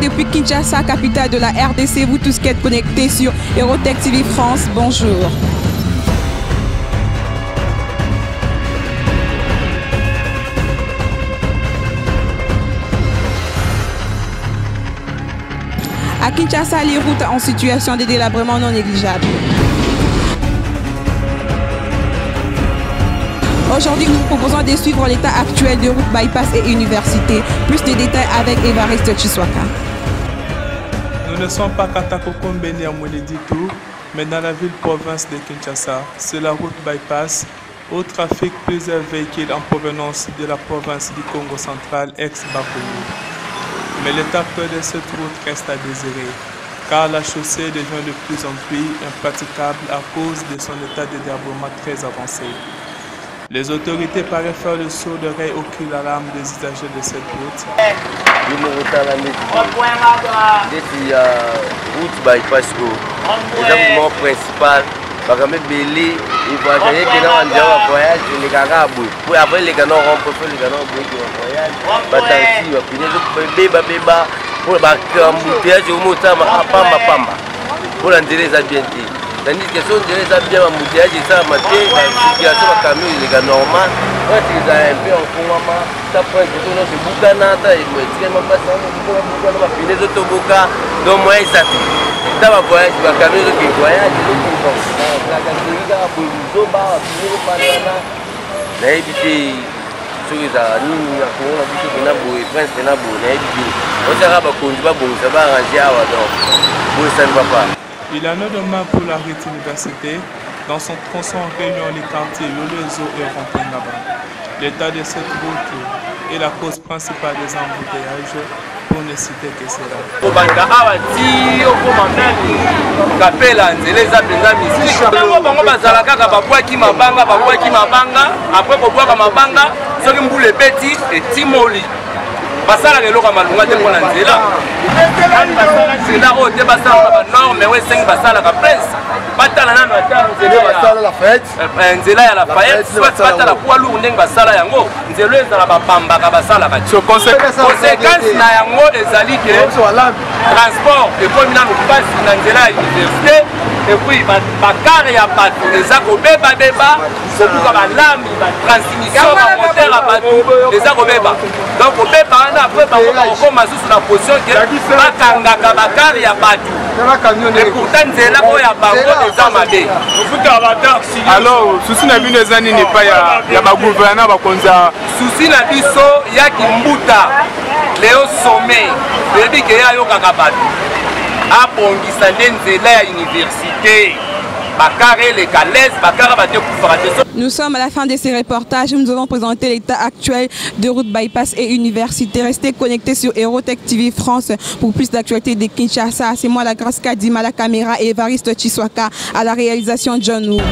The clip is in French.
depuis Kinshasa, capitale de la RDC. Vous tous qui êtes connectés sur Eurotech TV France, bonjour. À Kinshasa, les routes en situation de délabrement non négligeable. Aujourd'hui, nous vous proposons de suivre l'état actuel de routes bypass et université. Plus de détails avec Evariste Tshisuaka. Nous ne sommes pas Katako Kombeni à Mouné du tout, mais dans la ville-province de Kinshasa. C'est la route bypass. Au trafic, plusieurs véhicules en provenance de la province du Congo central, ex-Bakoulou. Mais l'état de cette route reste à désirer, car la chaussée devient de plus en plus impraticable à cause de son état de délabrement très avancé. Les autorités paraissent faire le sourd d'oreille au cri d'alarme des usagers de cette route. Depuis la route bypass, le mouvement principal, par exemple, Béli, il faut attendre que l'on en voyage, les gars pour après les gars rencontrent les gars en voyage, les gars pour pour en dire les bien tandis que si on dirait ça bien en mouillage, ça matin, la situation de camion, les gars normal, quand ils ont un peu en courant, ça prend du temps, c'est boucanata, ils vont extrêmement passer, ils vont finir les autobocas, donc moi ils s'attendent. Dans ma voyage, ma camion de voyage, il en a demain pour la Rite Université, dans son tronçon réunion les quartiers Lezo et Ventenabam. L'état de cette route est la cause principale des embouteillages. Pour ne citer que cela. Au Bangawa, dit au commandant, Capella, les apprenants, les gens, alors, souci n'a vu les années n'est pas il y a ma gouverneur Bakonza. Souci n'a vu ça, il y a Kimbuta, Léo Sommet, le dit qu'il y a Yokakabatu. À Pongisandène, c'est là l'université. Nous sommes à la fin de ces reportages. Nous avons présenté l'état actuel de route bypass et université. Restez connectés sur Eurotech TV France pour plus d'actualités de Kinshasa. C'est moi, la Grâce Kadima, à la caméra, et Evariste Tshisuaka à la réalisation John Woo.